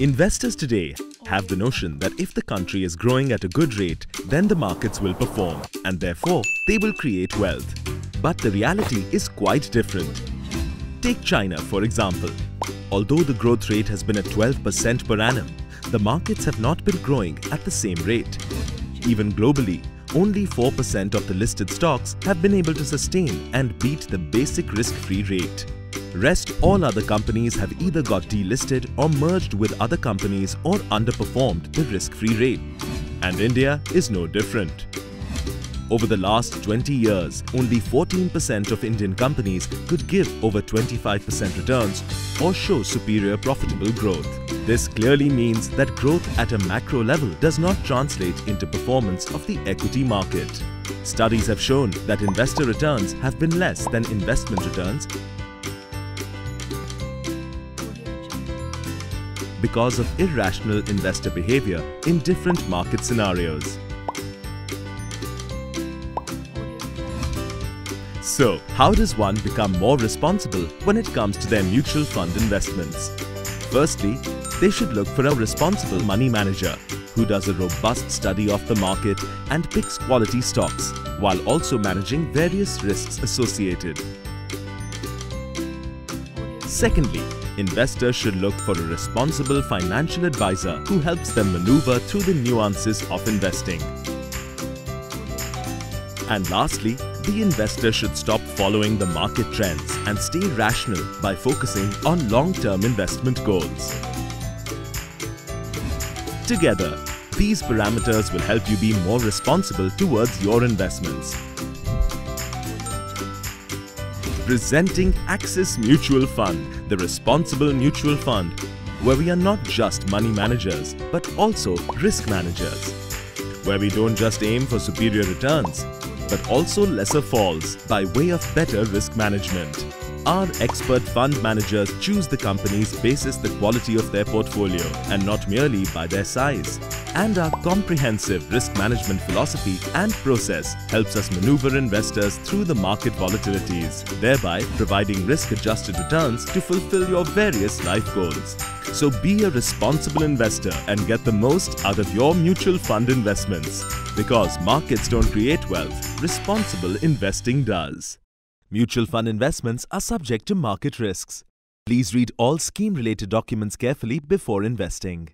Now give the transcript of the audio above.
Investors today have the notion that if the country is growing at a good rate, then the markets will perform and therefore they will create wealth. But the reality is quite different. Take China, for example. Although the growth rate has been at 12% per annum, the markets have not been growing at the same rate. Even globally, only 4% of the listed stocks have been able to sustain and beat the basic risk-free rate. Rest all other companies have either got delisted or merged with other companies or underperformed the risk-free rate. And India is no different. Over the last 20 years, only 14% of Indian companies could give over 25% returns or show superior profitable growth. This clearly means that growth at a macro level does not translate into performance of the equity market. Studies have shown that investor returns have been less than investment returns because of irrational investor behavior in different market scenarios. So, how does one become more responsible when it comes to their mutual fund investments? Firstly, they should look for a responsible money manager who does a robust study of the market and picks quality stocks while also managing various risks associated. Secondly, investors should look for a responsible financial advisor who helps them maneuver through the nuances of investing. And lastly, the investor should stop following the market trends and stay rational by focusing on long-term investment goals. Together, these parameters will help you be more responsible towards your investments. Presenting Axis Mutual Fund, the responsible mutual fund, where we are not just money managers but also risk managers, where we don't just aim for superior returns but also lesser falls by way of better risk management. Our expert fund managers choose the companies basis the quality of their portfolio and not merely by their size. And our comprehensive risk management philosophy and process helps us maneuver investors through the market volatilities, thereby providing risk-adjusted returns to fulfill your various life goals. So be a responsible investor and get the most out of your mutual fund investments. Because markets don't create wealth, responsible investing does. Mutual fund investments are subject to market risks. Please read all scheme-related documents carefully before investing.